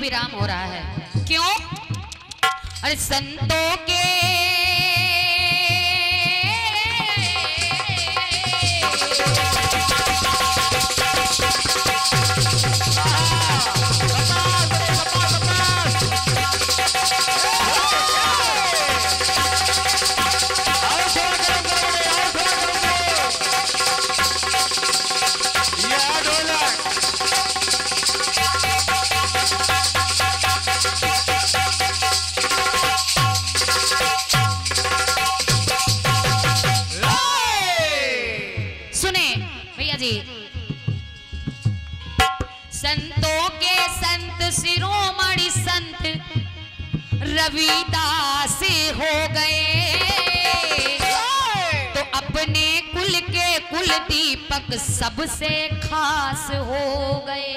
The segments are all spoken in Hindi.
विराम हो रहा है। क्यों? अरे संतों के शिरोमणि संत रविदास हो गए तो अपने कुल के कुल दीपक सबसे खास हो गए।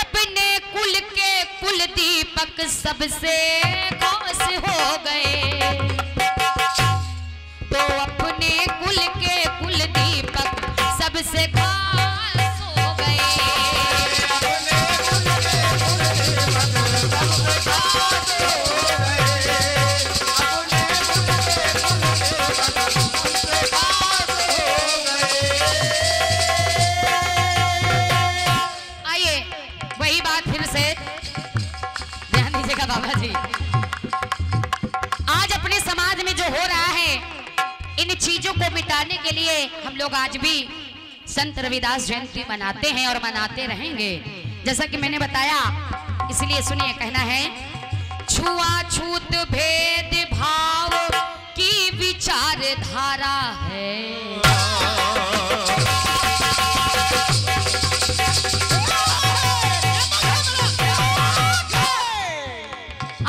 अपने कुल के कुल दीपक सबसे खास हो गए तो अपने कुल के कुल दीपक सबसे खास हो गए। चीजों को मिटाने के लिए हम लोग आज भी संत रविदास जयंती मनाते हैं और मनाते रहेंगे, जैसा कि मैंने बताया। इसलिए सुनिए, कहना है छुआछूत भेद भाव की विचारधारा है।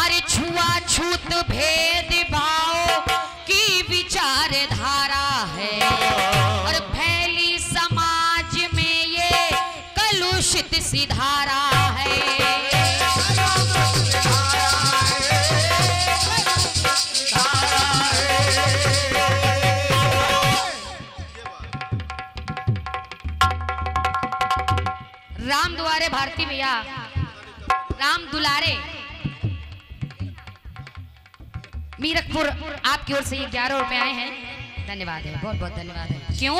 अरे छुआछूत भेद धारा है। राम दुआरे भारती भैया, राम दुलारे। मीरकपुर आपकी ओर से ये 11 रुपए आए हैं। धन्यवाद है, बहुत बहुत धन्यवाद है। क्यों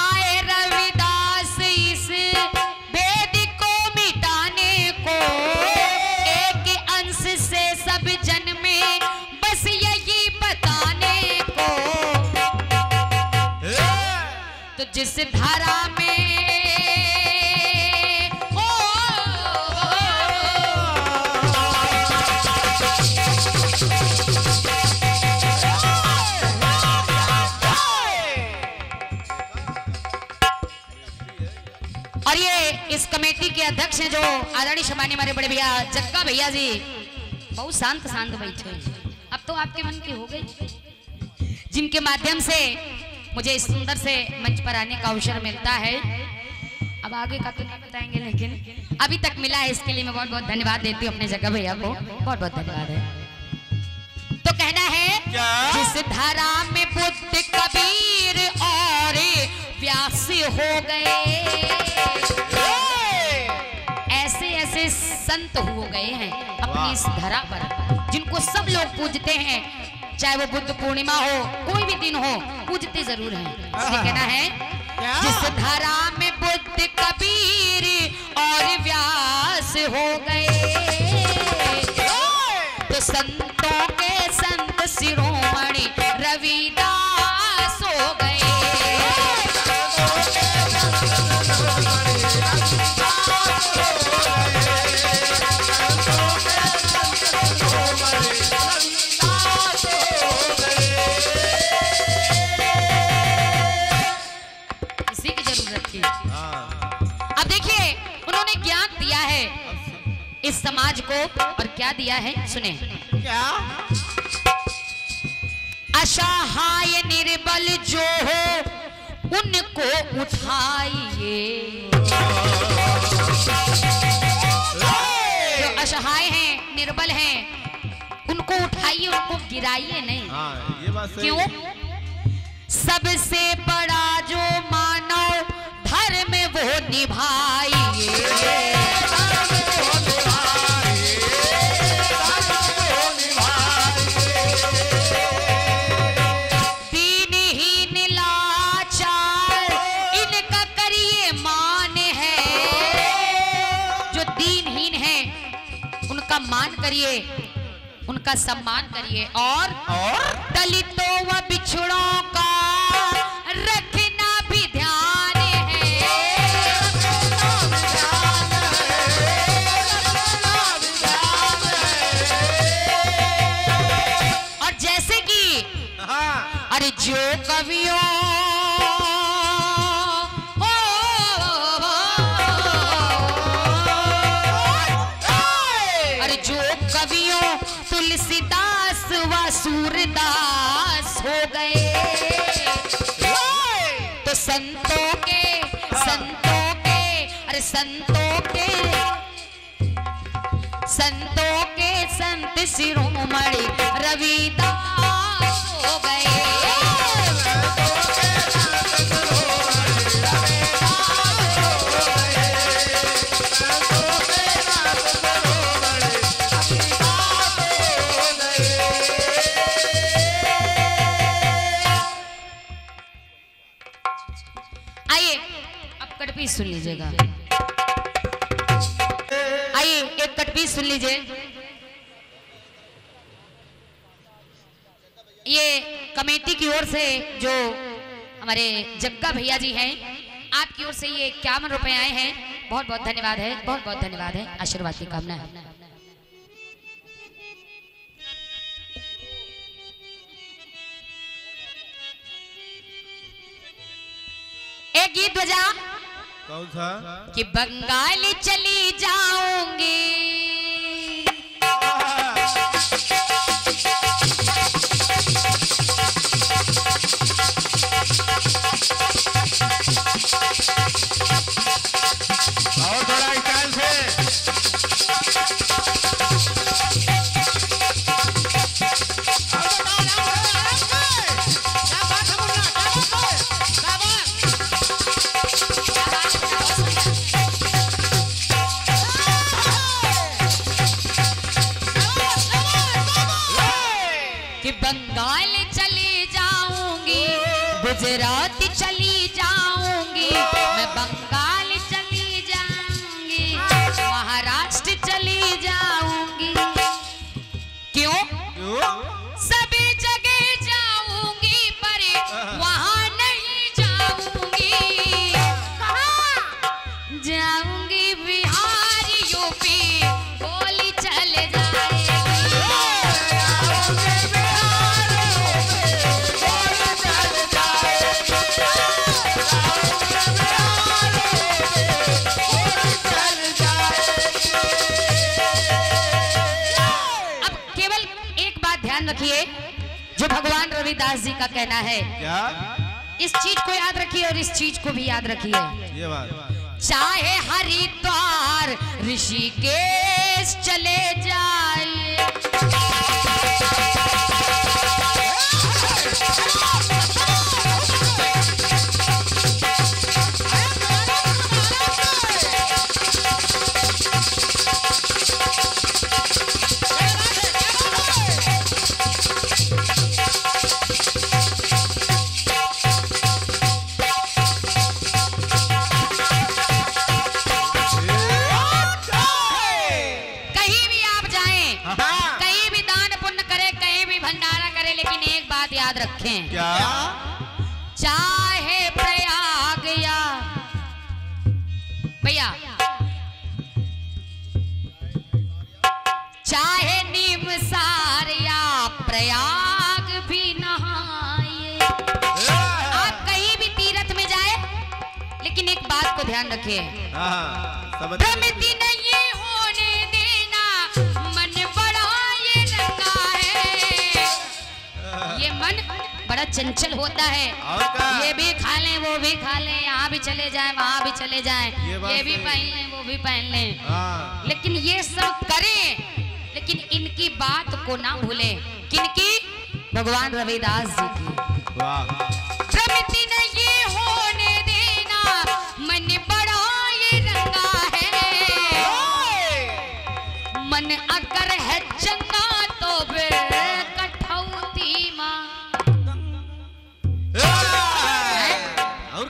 आए रविदास इस भेद को मिटाने को, एक अंश से सब जन में बस यही बताने को। तो जिस धारा में और ये इस कमेटी के अध्यक्ष हैं जो आदरणीय सम्मानी हमारे बड़े भैया जक्का भैया जी, बहुत शांत शांत बैठे। अब तो आपके मन की हो गई, जिनके माध्यम से मुझे इस सुंदर से मंच पर आने का अवसर मिलता है। अब आगे का तो नहीं बताएंगे, लेकिन अभी तक मिला है, इसके लिए मैं बहुत बहुत धन्यवाद देती हूँ अपने जक्का भैया को। बहुत बहुत धन्यवाद है। तो कहना है जिस धारा में बुद्ध कबीर और व्यास हो गए, ऐसे संत हो गए हैं अपनी इस धरा पर, जिनको सब लोग पूजते हैं, चाहे वो बुद्ध पूर्णिमा हो, कोई भी दिन हो, पूजते जरूर हैं। इसलिए कहना है जिस धरा में बुद्ध कबीर और व्यास हो गए तो संतों के संत शिरोमणि रविदास हो गए। है इस समाज को, और क्या दिया है सुने। क्या असहाय निर्बल जो हो उनको उठाइए। जो असहाय हैं, निर्बल हैं, उनको उठाइए, उनको गिराइए नहीं। हाँ, ये बात सही। क्यों? सबसे बड़ा जो मानव धर्म वो निभाइए। मान करिए, उनका सम्मान करिए, और दलितों व बिछड़ों का रखना भी ध्यान है। और जैसे कि अरे जो कवियों तुलसीदास व सूरदास हो गए, तो संतों के संत शिरोमणि रविदास हो गए। सुन लीजिएगा, आइए एक कटपी सुन लीजिए। ये कमेटी की ओर से जो हमारे जग्गा भैया जी हैं, आपकी ओर से ये 51 रुपए आए हैं। बहुत बहुत धन्यवाद है, बहुत बहुत धन्यवाद है। आशीर्वाद की कामना है। एक गीत बजा कौन सा कि बंगाल चली जाऊंगी, और थोड़ा ख्याल से गुजरात चली जाऊंगी, मैं बंगाल चली जाऊंगी, महाराष्ट्र चली जाऊंगी। क्यों? सभी जगह जाऊंगी पर वहां नहीं जाऊंगी। कहां जाऊंगी? बिहार, यूपी, बोली चले जाएगी। जो भगवान रविदास जी का कहना है क्या? इस चीज को याद रखिए और इस चीज को भी याद रखिए। ये बात चाहे हरिद्वार ऋषिकेश चले जाए, क्या चाहे प्रयाग या भैया, चाहे नीम सार या प्रयाग भी नहाए। आप कहीं भी तीर्थ में जाए, लेकिन एक बात को ध्यान रखिए, भ्रमित नहीं मन बड़ा चंचल होता है, ये भी खा लें वो भी खा लें, यहाँ भी चले जाएं वहाँ भी चले जाएं, ये भी पहन लें वो भी पहन लें, लेकिन ये सब करें लेकिन इनकी बात को ना भूलें। किनकी? भगवान रविदास जी की। प्रमिति न ये होने देना मन बड़ा ये रंगा है, मन अगर है चंगा तो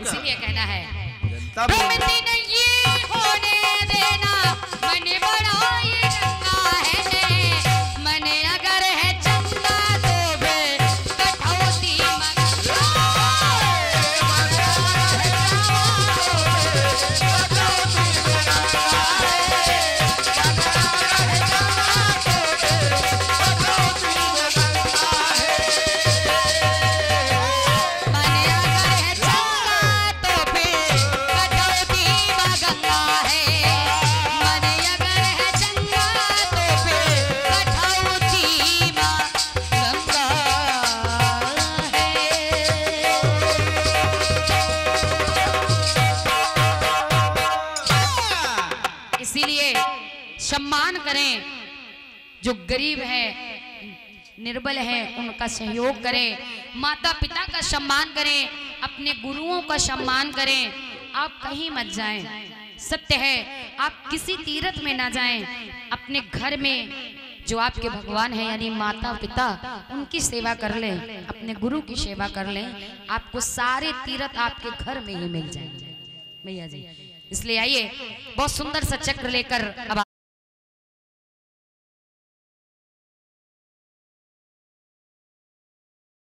इसीलिए कहना है प्रमिति न ये होने देना मन बड़ा ये रंगा है, मन अगर है चंगा तो बे कठौती करें, जो गरीब है निर्बल है उनका सहयोग करें, माता पिता का सम्मान करें, अपने गुरुओं का सम्मान करें। आप कहीं मत जाएं, सत्य है आप किसी तीर्थ में ना जाएं, अपने घर में जो आपके भगवान है यानी माता पिता उनकी सेवा कर लें, अपने गुरु की सेवा कर लें, आपको सारे तीर्थ आपके घर में ही मिल जाएंगे भैया जी। इसलिए आइए बहुत सुंदर सा चक्र लेकर अब